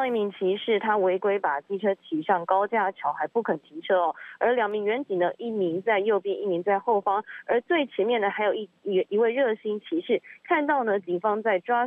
到一名骑士，他违规把机车骑上高架桥，还不肯停车哦。而两名员警呢，一名在右边，一名在后方。而最前面呢，还有一位热心骑士，看到呢警方在抓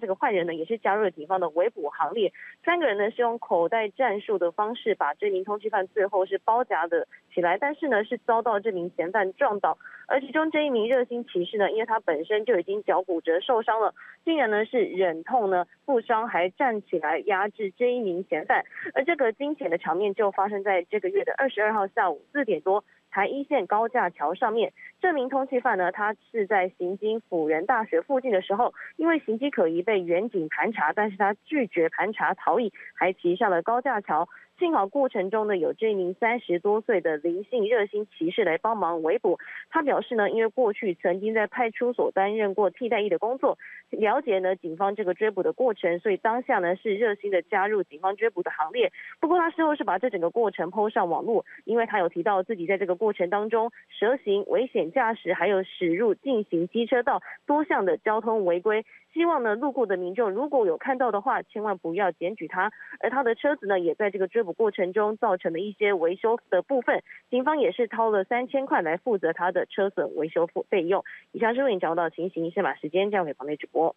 这个坏人呢，也是加入了警方的围捕行列。三个人呢是用口袋战术的方式把这名通缉犯最后是包夹的起来，但是呢是遭到这名嫌犯撞倒。而其中这一名热心骑士呢，因为他本身就已经脚骨折受伤了，竟然呢是忍痛呢负伤还站起来压制这一名嫌犯。而这个惊险的场面就发生在这个月的22号下午4点多，台一线高架桥上面。这名通缉犯呢，他是在行经辅仁大学附近的时候，因为行迹可疑被员警盘查，但是他拒绝盘查逃逸，还骑上了高架桥。幸好过程中呢，有这名30多岁的林姓热心骑士来帮忙围捕。他表示呢，因为过去曾经在派出所担任过替代役的工作，了解呢警方这个追捕的过程，所以当下呢是热心的加入警方追捕的行列。不过他事后是把这整个过程po上网络，因为他有提到自己在这个过程当中蛇行、危险驾驶，还有驶入进行机车道多项的交通违规。希望呢路过的民众如果有看到的话，千万不要检举他。而他的车子呢，也在这个追捕过程中造成了一些维修的部分，警方也是掏了3000块来负责他的车损维修费用。以上是为您掌握到情形，先把时间交给旁边主播。